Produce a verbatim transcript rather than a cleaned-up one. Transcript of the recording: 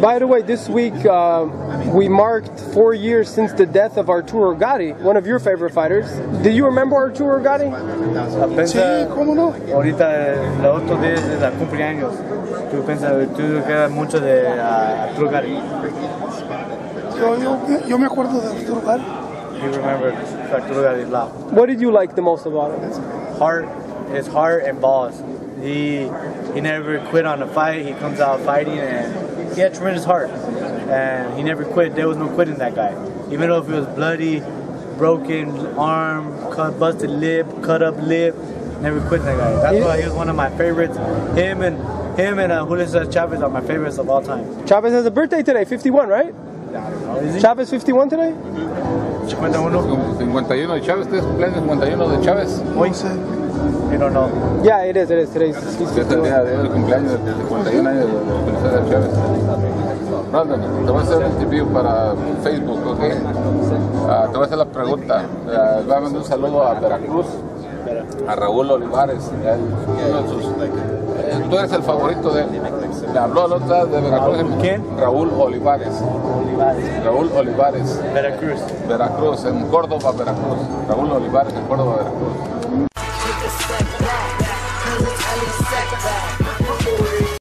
By the way, this week uh, we marked four years since the death of Arturo Gatti, one of your favorite fighters. Do you remember Arturo Gatti? Sí, ¿cómo no? Ahorita, los otros días de la cumpleaños, tú piensas tú quedas mucho de Arturo Gatti. Yo me acuerdo de Arturo Gatti. You remember Arturo Gatti's laugh. What did you like the most about him? Heart, his heart and balls. He he never quit on the fight. He comes out fighting and. He had tremendous heart, and he never quit. There was no quit in that guy. Even though if it was bloody, broken arm, cut, busted lip, cut up lip, never quit in that guy. That's why he was one of my favorites. Him and him and uh, Julio Chávez are my favorites of all time. Chávez has a birthday today, fifty-one, right? Is Chávez fifty-one today? fifty-one. fifty-one. Chávez, ¿te cumpleaños fifty-one de Chávez? Hoy se. You don't know. Yeah, it is, it is. Today's el cumpleaños de fifty-one años de Chávez. Brandon, te voy a hacer un review para Facebook, ¿ok? Uh, te voy a hacer la pregunta. Uh, voy a mandar un saludo a Veracruz, a Raúl Olivares. Él, sus, eh, tú eres el favorito de él. Le habló a la otra de Veracruz. ¿Quién? Raúl Olivares. Olivares. Raúl Olivares. Veracruz. Veracruz, en Córdoba, Veracruz. Raúl Olivares, en Córdoba, Veracruz. Take a step back.